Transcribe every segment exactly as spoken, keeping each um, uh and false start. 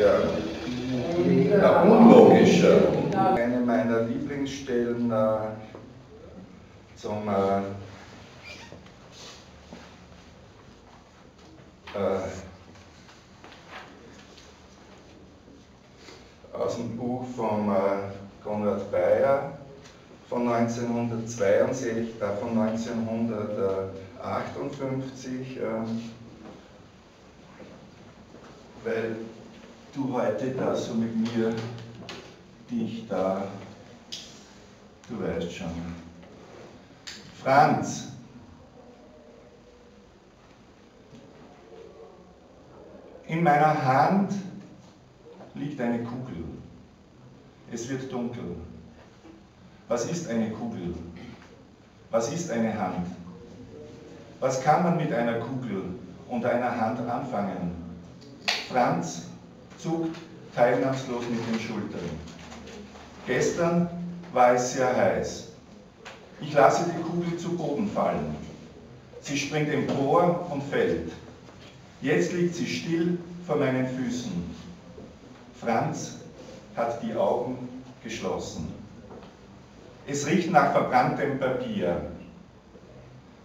ja, ja, unlogisch. Ja. Eine meiner Lieblingsstellen äh, zum äh, äh, aus dem Buch von äh, Konrad Bayer von neunzehnhundertzweiundsechzig, äh, von neunzehnhundertachtundfünfzig, äh, weil du heute da so mit mir, dich da, du weißt schon. Franz, in meiner Hand liegt eine Kugel. Es wird dunkel. Was ist eine Kugel? Was ist eine Hand? Was kann man mit einer Kugel und einer Hand anfangen? Franz zuckt teilnahmslos mit den Schultern. Gestern war es sehr heiß. Ich lasse die Kugel zu Boden fallen. Sie springt empor und fällt. Jetzt liegt sie still vor meinen Füßen. Franz hat die Augen geschlossen. Es riecht nach verbranntem Papier.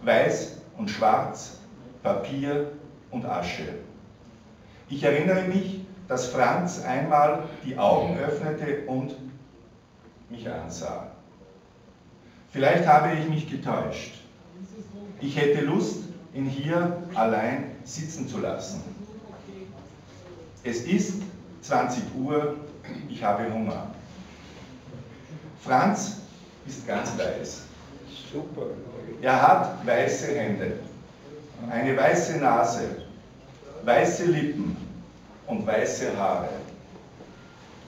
Weiß und schwarz, Papier und Asche. Ich erinnere mich, dass Franz einmal die Augen öffnete und mich ansah. Vielleicht habe ich mich getäuscht. Ich hätte Lust, ihn hier allein sitzen zu lassen. Es ist zwanzig Uhr, ich habe Hunger. Franz ist ganz weiß. Super. Er hat weiße Hände, eine weiße Nase, weiße Lippen und weiße Haare.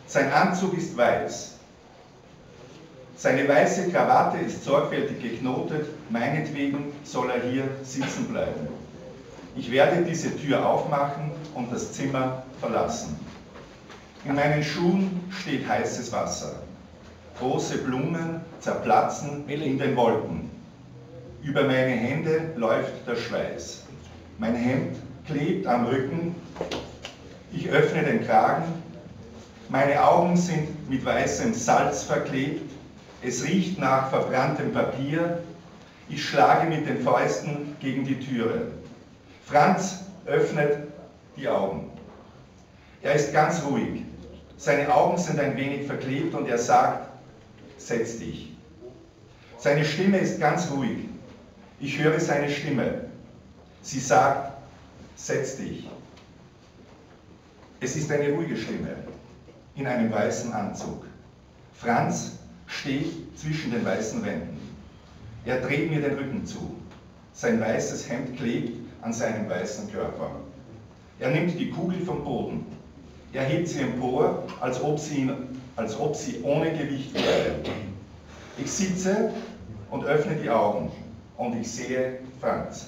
Sein Anzug ist weiß. Seine weiße Krawatte ist sorgfältig geknotet, meinetwegen soll er hier sitzen bleiben. Ich werde diese Tür aufmachen und das Zimmer verlassen. In meinen Schuhen steht heißes Wasser. Große Blumen zerplatzen in den Wolken. Über meine Hände läuft der Schweiß. Mein Hemd klebt am Rücken. Ich öffne den Kragen, meine Augen sind mit weißem Salz verklebt, es riecht nach verbranntem Papier, ich schlage mit den Fäusten gegen die Türe. Franz öffnet die Augen. Er ist ganz ruhig, seine Augen sind ein wenig verklebt und er sagt, setz dich. Seine Stimme ist ganz ruhig, ich höre seine Stimme. Sie sagt, setz dich. Es ist eine ruhige Stimme in einem weißen Anzug. Franz steht zwischen den weißen Wänden. Er dreht mir den Rücken zu. Sein weißes Hemd klebt an seinem weißen Körper. Er nimmt die Kugel vom Boden. Er hebt sie empor, als ob sie, als ob sie ohne Gewicht wäre. Ich sitze und öffne die Augen und ich sehe Franz.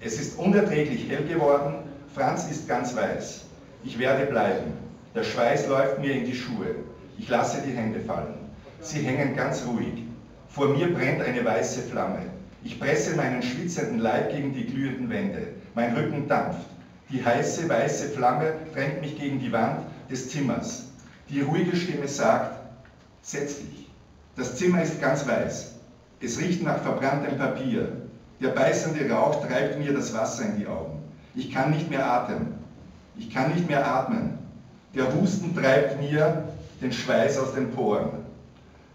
Es ist unerträglich hell geworden. Franz ist ganz weiß. Ich werde bleiben. Der Schweiß läuft mir in die Schuhe. Ich lasse die Hände fallen. Sie hängen ganz ruhig. Vor mir brennt eine weiße Flamme. Ich presse meinen schwitzenden Leib gegen die glühenden Wände. Mein Rücken dampft. Die heiße, weiße Flamme drängt mich gegen die Wand des Zimmers. Die ruhige Stimme sagt, setz dich. Das Zimmer ist ganz weiß. Es riecht nach verbranntem Papier. Der beißende Rauch treibt mir das Wasser in die Augen. Ich kann nicht mehr atmen. Ich kann nicht mehr atmen. Der Husten treibt mir den Schweiß aus den Poren.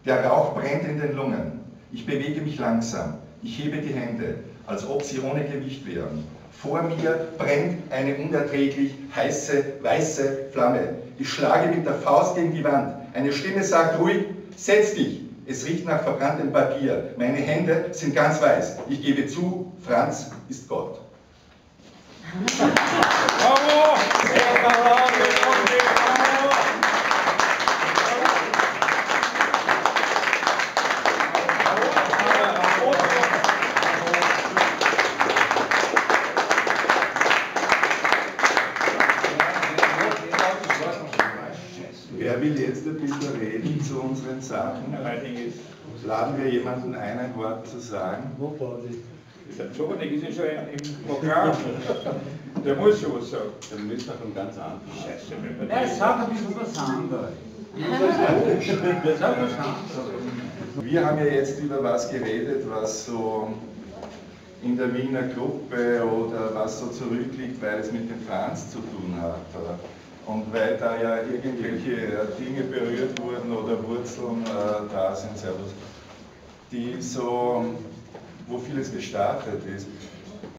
Der Rauch brennt in den Lungen. Ich bewege mich langsam. Ich hebe die Hände, als ob sie ohne Gewicht wären. Vor mir brennt eine unerträglich heiße, weiße Flamme. Ich schlage mit der Faust gegen die Wand. Eine Stimme sagt ruhig, setz dich. Es riecht nach verbranntem Papier. Meine Hände sind ganz weiß. Ich gebe zu, Franz ist Gott. Bravo! Wer will jetzt ein bisschen reden zu unseren Sachen? Laden wir jemanden ein, ein Wort zu sagen? Der Toni ist ja schon im Programm. Der muss schon was sagen. Der muss doch schon ganz anders. Scheiße, er sagt ein bisschen was anderes. Das hat was anderes. Wir haben ja jetzt über was geredet, was so in der Wiener Gruppe oder was so zurückliegt, weil es mit dem Franz zu tun hat. Und weil da ja irgendwelche Dinge berührt wurden oder Wurzeln äh, da sind, Servus, die so, wo vieles gestartet ist.